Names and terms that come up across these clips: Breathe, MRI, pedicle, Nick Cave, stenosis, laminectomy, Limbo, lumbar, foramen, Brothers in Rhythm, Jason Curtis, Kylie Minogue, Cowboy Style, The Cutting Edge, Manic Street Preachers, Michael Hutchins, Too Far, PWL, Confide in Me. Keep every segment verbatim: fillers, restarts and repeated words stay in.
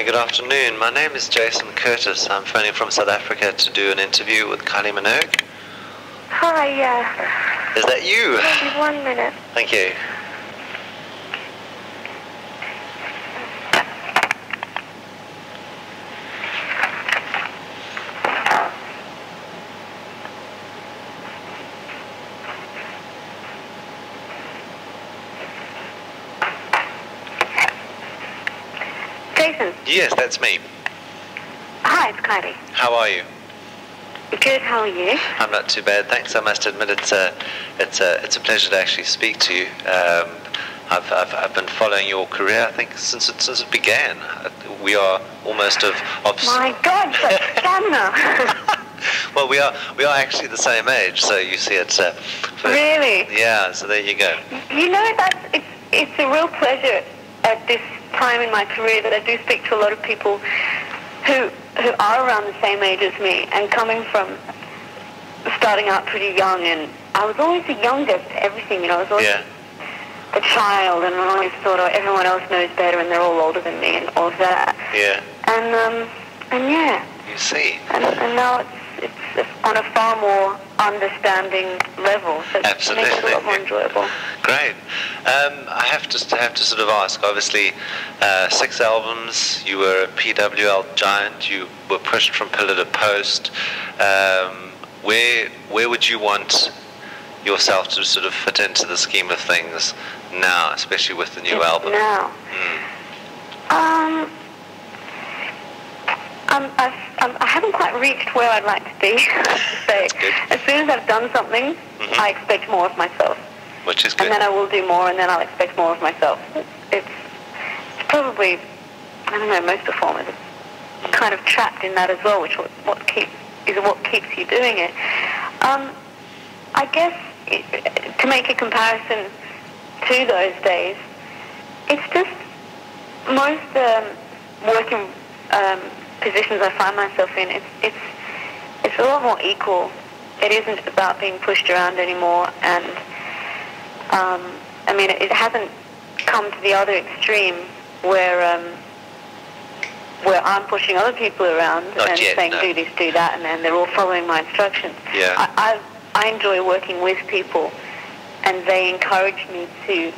Hi, good afternoon. My name is Jason Curtis. I'm phoning from South Africa to do an interview with Kylie Minogue. Hi, yeah. Is that you? Maybe one minute. Thank you. Yes, that's me. Hi, it's Kylie. How are you? Good, how are you? I'm not too bad, thanks. I must admit it's a, it's a, it's a pleasure to actually speak to you. Um, I've, I've, I've been following your career, I think, since it, since it began. We are almost of... of My God, that's stamina! Well, we are, we are actually the same age, so you see it's... Uh, for, really? Yeah, so there you go. You know, that's, it's, it's a real pleasure at this time in my career that I do speak to a lot of people who who are around the same age as me, and coming from starting out pretty young, and I was always the youngest at everything, you know, I was always yeah. a child, and I always thought, oh, everyone else knows better and they're all older than me and all of that. Yeah. And um and yeah. You see. And, and now it's it's on a far more understanding level, so absolutely. It makes it a lot more enjoyable. Great. Um, I have to have to sort of ask, obviously, uh, six albums, you were a P W L giant, you were pushed from pillar to post. Um, where, where would you want yourself to sort of fit into the scheme of things now, especially with the new it's album? Now? Mm. Um, Um, I've, um, I haven't quite reached where I'd like to be. So as soon as I've done something, mm-hmm. I expect more of myself. Which is good. And then I will do more, and then I'll expect more of myself. It's, it's, it's probably, I don't know, most performers are kind of trapped in that as well, which what, what keep, is what keeps you doing it. Um, I guess, it, to make a comparison to those days, it's just most um, working... Um, positions I find myself in, it's it's it's a lot more equal. It isn't about being pushed around anymore, and um, I mean it, it hasn't come to the other extreme where um, where I'm pushing other people around Not and yet, saying no. do this, do that, and then they're all following my instructions. Yeah. I, I I enjoy working with people, and they encourage me to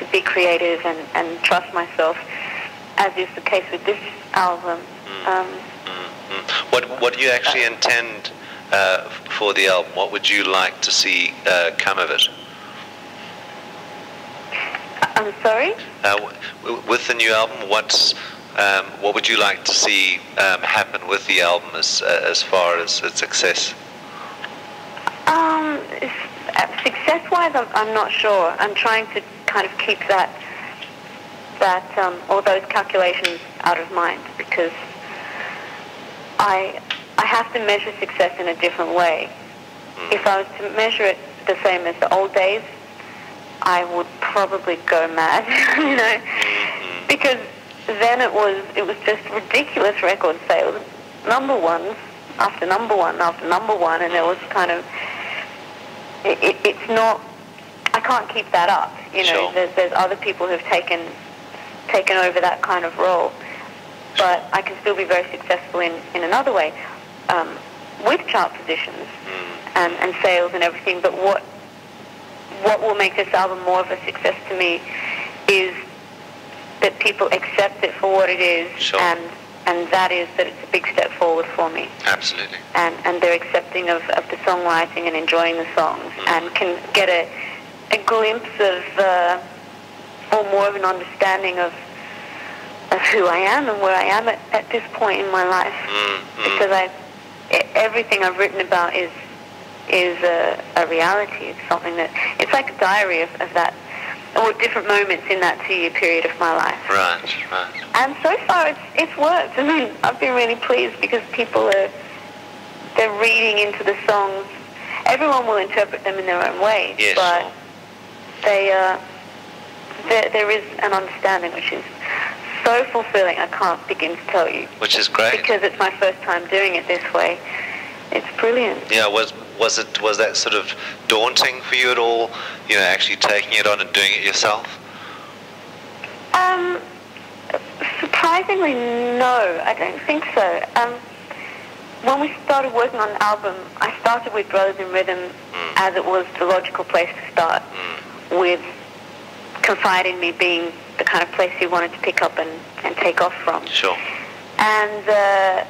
to be creative and and trust myself, as is the case with this album. Um, mm-hmm. What what do you actually intend uh, for the album? What would you like to see uh, come of it? I'm sorry? Uh, w with the new album, what's um, what would you like to see um, happen with the album as uh, as far as its success? Um, success-wise, I'm, I'm not sure. I'm trying to kind of keep that that um, all those calculations out of mind, because I I have to measure success in a different way. If I was to measure it the same as the old days, I would probably go mad, you know, because then it was it was just ridiculous record sales, number ones after number one after number one, and there was kind of it, it, it's not I can't keep that up, you know. Sure. There's, there's other people who've taken taken over that kind of role. But I can still be very successful in, in another way, um, with chart positions and, and sales and everything. But what what will make this album more of a success to me is that people accept it for what it is, sure. and and that is that it's a big step forward for me. Absolutely. And and they're accepting of, of the songwriting and enjoying the songs, mm. and can get a a glimpse of uh, or more of an understanding of. of who I am and where I am at, at this point in my life, mm, mm. because I, everything I've written about is is a, a reality. It's something that it's like a diary of, of that, or different moments in that two-year period of my life. Right, right. And so far, it's it's worked. I mean, I've been really pleased because people are they're reading into the songs. Everyone will interpret them in their own way, yes, but they uh, there there is an understanding which is. So fulfilling, I can't begin to tell you. Which is great, because it's my first time doing it this way. It's brilliant. Yeah, was was it was that sort of daunting for you at all? You know, actually taking it on and doing it yourself. Um, surprisingly. surprisingly, no, I don't think so. Um, when we started working on the album, I started with Brothers in Rhythm as it was the logical place to start, with Confide in Me being the kind of place you wanted to pick up and, and take off from. Sure. And uh,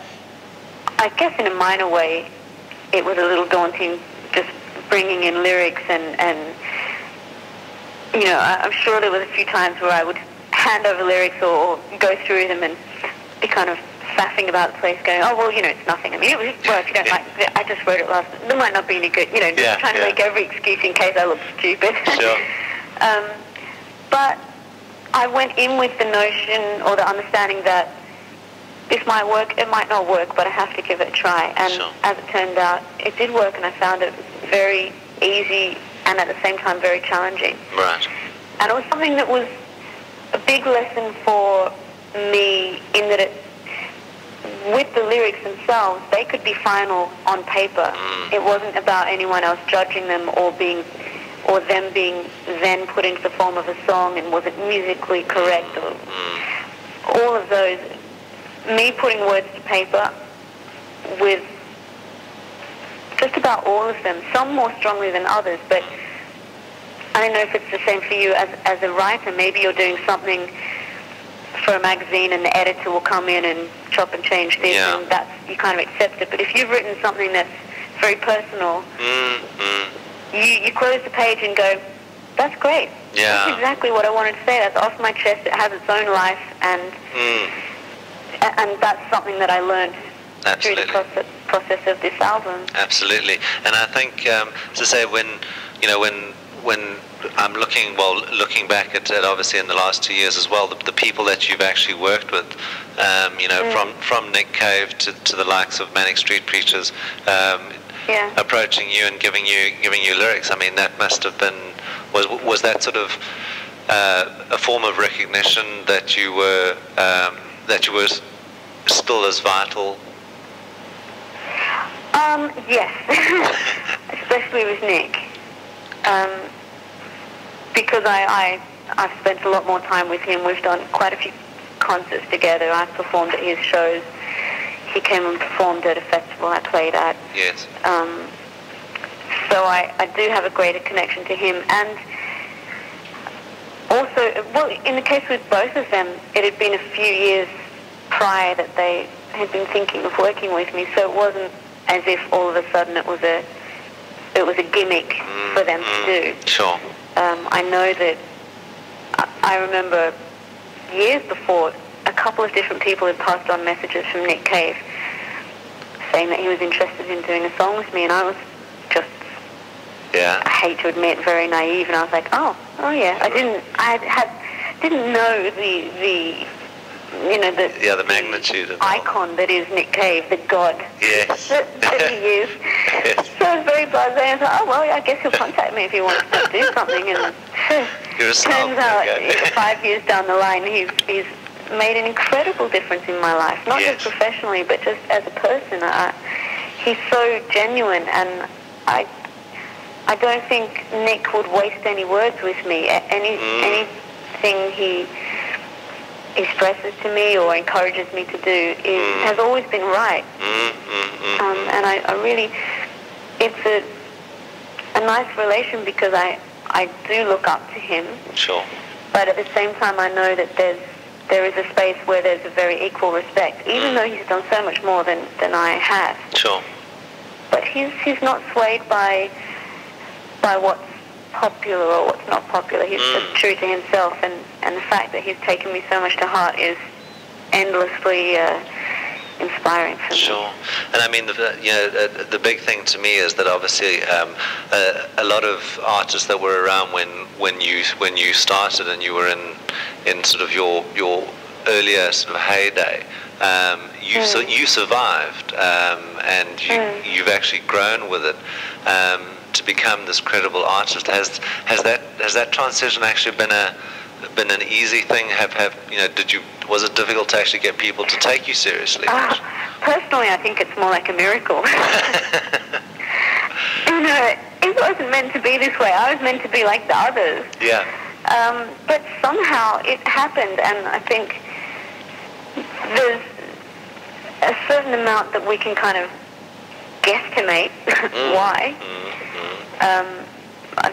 I guess in a minor way, it was a little daunting just bringing in lyrics and, and you know, I'm sure there was a few times where I would hand over lyrics or, or go through them and be kind of faffing about the place going, oh, well, you know, it's nothing. I mean, it was just, well, if you don't yeah. like it, I just wrote it last night. There might not be any good, you know, just yeah, trying yeah. to make every excuse in case I look stupid. Sure. um, but I went in with the notion or the understanding that this might work, it might not work, but I have to give it a try. And sure. as it turned out, it did work, and I found it very easy and at the same time very challenging. Right. And it was something that was a big lesson for me in that it, with the lyrics themselves, they could be final on paper. Mm. It wasn't about anyone else judging them or being, or them being then put into the form of a song and was it musically correct or all of those. Me putting words to paper with just about all of them, some more strongly than others, but I don't know if it's the same for you as, as a writer. Maybe you're doing something for a magazine and the editor will come in and chop and change things yeah. and that's, you kind of accept it. But if you've written something that's very personal, mm-hmm. you, you close the page and go, that's great. Yeah. That's exactly what I wanted to say. That's off my chest. It has its own life and... Mm. And that's something that I learned Absolutely. through the process, process of this album. Absolutely. And I think, um, as I say, when, you know, when when I'm looking, well, looking back at, at obviously in the last two years as well, the, the people that you've actually worked with, um, you know, mm. from, from Nick Cave to, to the likes of Manic Street Preachers, um, yeah. approaching you and giving you giving you lyrics, I mean, that must have been, was, was that sort of uh, a form of recognition that you were... Um, that you were still as vital? Um, yes, especially with Nick, um, because I, I, I've spent a lot more time with him. We've done quite a few concerts together. I've performed at his shows. He came and performed at a festival I played at. Yes. Um, so I, I do have a greater connection to him. And also, well, in the case with both of them, it had been a few years prior that they had been thinking of working with me, so it wasn't as if all of a sudden it was a it was a gimmick for them to do. Sure. Um, I know that I, I remember years before, a couple of different people had passed on messages from Nick Cave saying that he was interested in doing a song with me, and I was just, yeah. I hate to admit, very naive, and I was like, oh. Oh yeah, I didn't. I had didn't know the the you know the yeah the magnitude of icon all. That is Nick Cave, the god. Yes. that, that he is. Yes. So I was very blasé. I was like, oh well, I guess he'll contact me if he wants to do something. And You're a turns out, five years down the line, he's he's made an incredible difference in my life, not yes. just professionally, but just as a person. I, he's so genuine, and I. I don't think Nick would waste any words with me. Any mm. anything he expresses to me or encourages me to do is, mm. has always been right. Mm, mm, mm, um, and I, I really, it's a a nice relation because I I do look up to him. Sure. But at the same time, I know that there's there is a space where there's a very equal respect, even mm. though he's done so much more than than I have. Sure. But he's he's not swayed by. by what's popular or what's not popular. He's mm. just true to himself, and, and the fact that he's taken me so much to heart is endlessly uh, inspiring for me. Sure. And I mean, the, you know, the, the big thing to me is that obviously um, a, a lot of artists that were around when when you when you started and you were in in sort of your your earlier sort of heyday. Um, you, mm. so you survived, um, and you, mm. you've actually grown with it. Um, to become this credible artist, has has that has that transition actually been a been an easy thing? Have have you know? Did you was it difficult to actually get people to take you seriously? Uh, personally, I think it's more like a miracle. You know, it wasn't meant to be this way. I was meant to be like the others. Yeah. Um, but somehow it happened, and I think there's a certain amount that we can kind of guesstimate mm. why. Mm-hmm. um,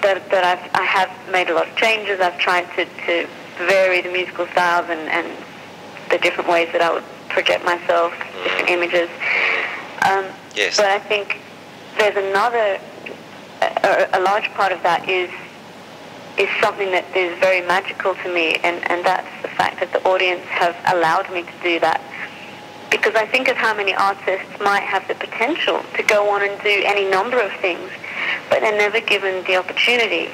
that, that I've, I have made a lot of changes. I've tried to, to vary the musical styles and, and the different ways that I would project myself, mm. different images. Um, yes. But I think there's another, a, a large part of that is is something that is very magical to me, and, and that's the fact that the audience have allowed me to do that. Because I think of how many artists might have the potential to go on and do any number of things, but they're never given the opportunity.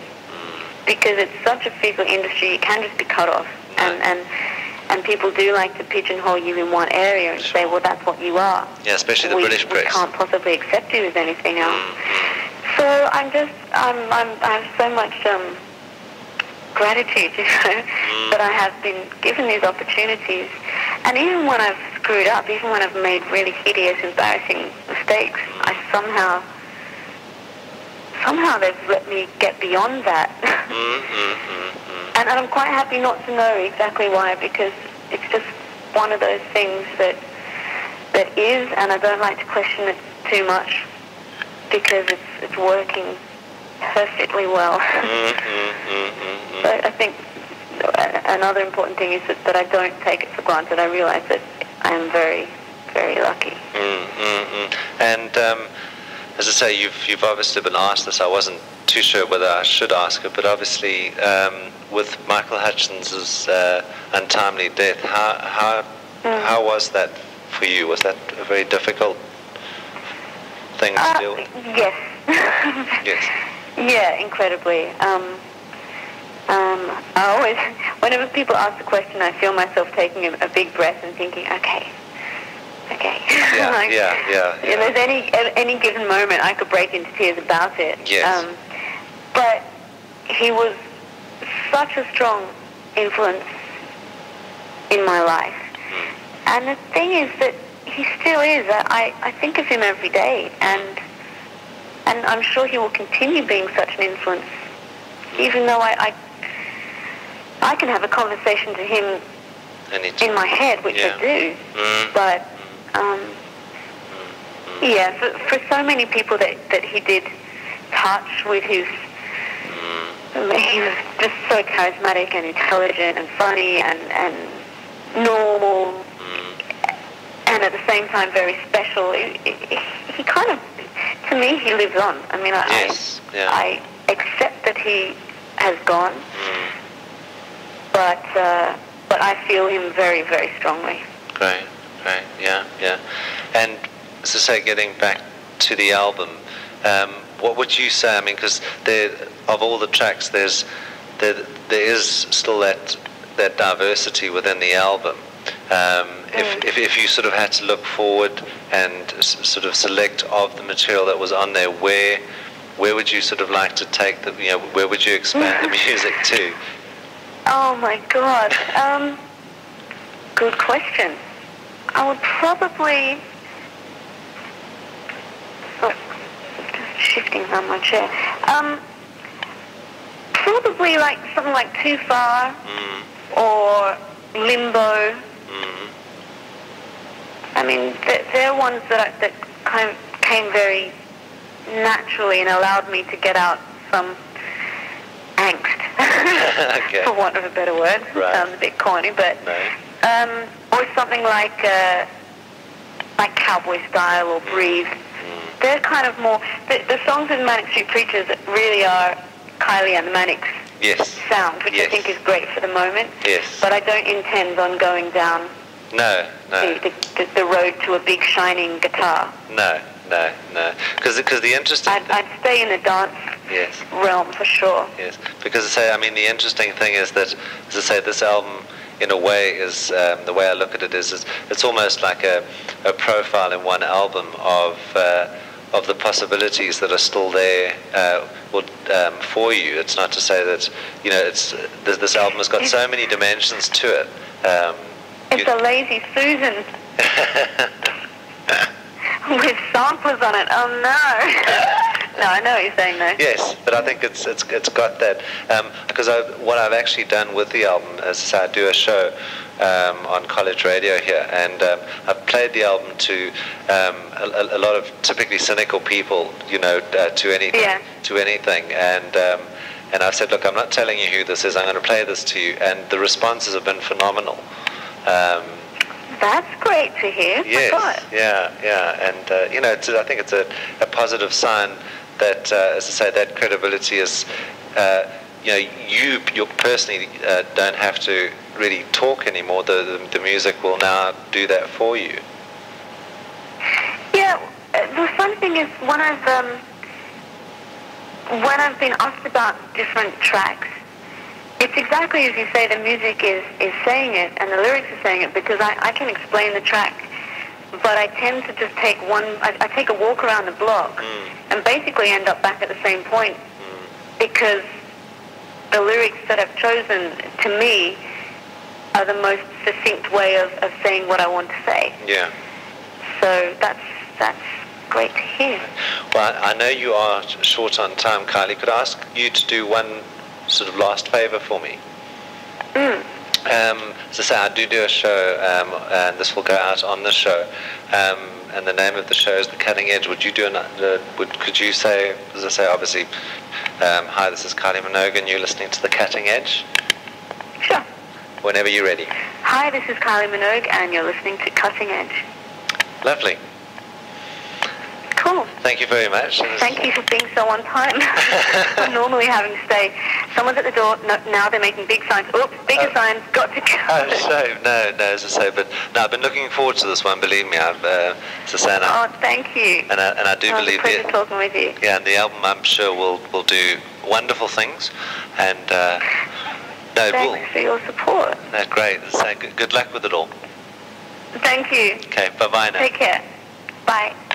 Because it's such a fickle industry, you can just be cut off. And, and, and people do like to pigeonhole you in one area and say, well, that's what you are. Yeah, especially the we, British press. We can't possibly accept you as anything else. So I'm just, I'm, I'm, I have so much um, gratitude, you know, that I have been given these opportunities. And even when I've screwed up, even when I've made really hideous, embarrassing mistakes, I somehow, somehow they've let me get beyond that. and, and I'm quite happy not to know exactly why, because it's just one of those things that that is, and I don't like to question it too much, because it's, it's working perfectly well. But I think another important thing is that, that I don't take it for granted. I realise that I am very, very lucky. Mm, mm, mm. And um, as I say, you've, you've obviously been asked this. I wasn't too sure whether I should ask it, but obviously um, with Michael Hutchins' uh, untimely death, how, how, mm. how was that for you? Was that a very difficult thing uh, to deal with? Yes. yes. Yeah, incredibly. Um, Um, I always, whenever people ask the question, I feel myself taking a, a big breath and thinking, okay, okay. Yeah, like, yeah, yeah, yeah. If there's any, at any given moment, I could break into tears about it. Yes. Um, but he was such a strong influence in my life. And the thing is that he still is. I, I think of him every day, and and I'm sure he will continue being such an influence, even though I... I I can have a conversation to him in my head, which yeah. I do, mm. but um, yeah, for, for so many people that, that he did touch with his, he was just so charismatic and intelligent and funny and, and normal and at the same time very special. He, he kind of, to me, he lives on. I mean, I, yes. I, yeah. I accept that he has gone. But uh, but I feel him very, very strongly. Great, great, yeah, yeah. And as I say, getting back to the album, um, what would you say? I mean, because of all the tracks, there's there there is still that that diversity within the album. Um, mm. if, if if you sort of had to look forward and s sort of select of the material that was on there, where where would you sort of like to take the? You know, where would you expand the music to? Oh my God, um, good question. I would probably, oh, just shifting on my chair, um, probably like something like Too Far mm. or Limbo. Mm. I mean, they're, they're ones that, I, that kind of came very naturally and allowed me to get out some angst, okay. for want of a better word. Right. Sounds a bit corny, but no. um, or something like uh, like Cowboy Style or Breathe. Mm. They're kind of more the, the songs in Manic Street Preachers really are Kylie and the Manic's yes. sound, which yes. I think is great for the moment. Yes. But I don't intend on going down no, no. The, the, the road to a big shining guitar. No. No, no, because the interesting... I'd, I'd stay in the dance yes. realm for sure. Yes, because I say, I mean, the interesting thing is that, as I say, this album, in a way, is um, the way I look at it is, is it's almost like a, a profile in one album of uh, of the possibilities that are still there uh, or, um, for you. It's not to say that you know it's this, this album has got it's, so many dimensions to it. Um, it's you, a lazy Susan. with samplers on it. Oh no! No, I know what you're saying though. Yes, but I think it's it's it's got that, um, because I, what I've actually done with the album is I do a show um, on college radio here, and um, I've played the album to um, a, a lot of typically cynical people, you know, uh, to anything, yeah. to anything, and. Um, And I said, look, I'm not telling you who this is. I'm going to play this to you. And the responses have been phenomenal. Um, That's great to hear. Yes, yeah, yeah. And, uh, you know, it's, I think it's a, a positive sign that, uh, as I say, that credibility is, uh, you know, you, you personally uh, don't have to really talk anymore. The, the, the music will now do that for you. Yeah, the fun thing is when I've... Um When I've been asked about different tracks, it's exactly as you say, the music is, is saying it and the lyrics are saying it, because I, I can explain the track, but I tend to just take one, I, I take a walk around the block mm. and basically end up back at the same point mm. because the lyrics that I've chosen, to me, are the most succinct way of, of saying what I want to say. Yeah. So that's that's... great to hear. Well, I know you are short on time, Kylie. Could I ask you to do one sort of last favour for me? Mm. Um, as I say, I do do a show, um, and this will go out on the show. Um, and the name of the show is The Cutting Edge. Would you do an, uh, would, could you say, as I say, obviously, um, hi, this is Kylie Minogue, and you're listening to The Cutting Edge? Sure. Whenever you're ready. Hi, this is Kylie Minogue, and you're listening to Cutting Edge. Lovely. Cool. Thank you very much. Thank you for being so on time. I'm normally having to stay. Someone's at the door. No, now they're making big signs. Oops, bigger oh. signs. Got to go. Oh, so, no, no, as I say, but no, I've been looking forward to this one. Believe me, I've, uh, Susanna. Oh, thank you. And I, and I do oh, believe it's a pleasure talking with you. Yeah, and the album, I'm sure, will will do wonderful things. And uh, no, thanks we'll, for your support. No, great. So, good, good luck with it all. Thank you. Okay, bye bye now. Take care. Bye.